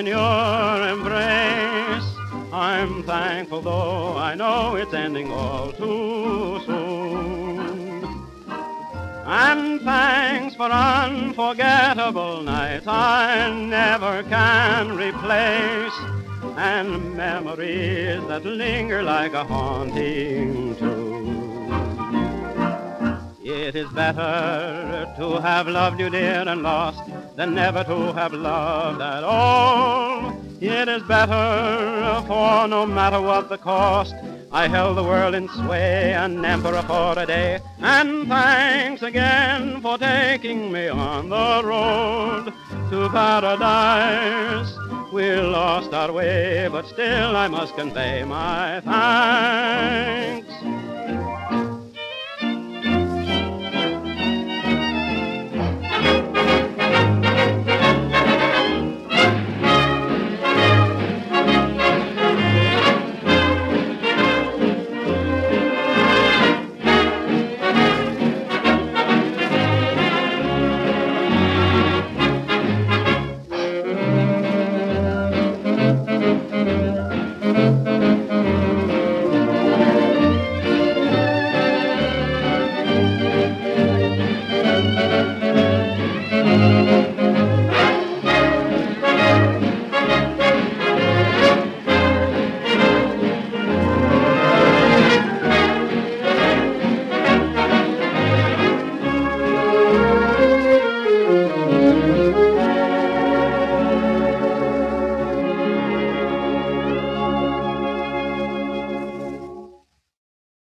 in your embrace. I'm thankful, though I know it's ending all too soon. And thanks for unforgettable nights I never can replace, and memories that linger like a haunting tune. It is better to have loved you, dear, and lost, than never to have loved at all. It is better, for no matter what the cost, I held the world in sway, an emperor for a day. And thanks again for taking me on the road to paradise. We lost our way, but still I must convey my thanks.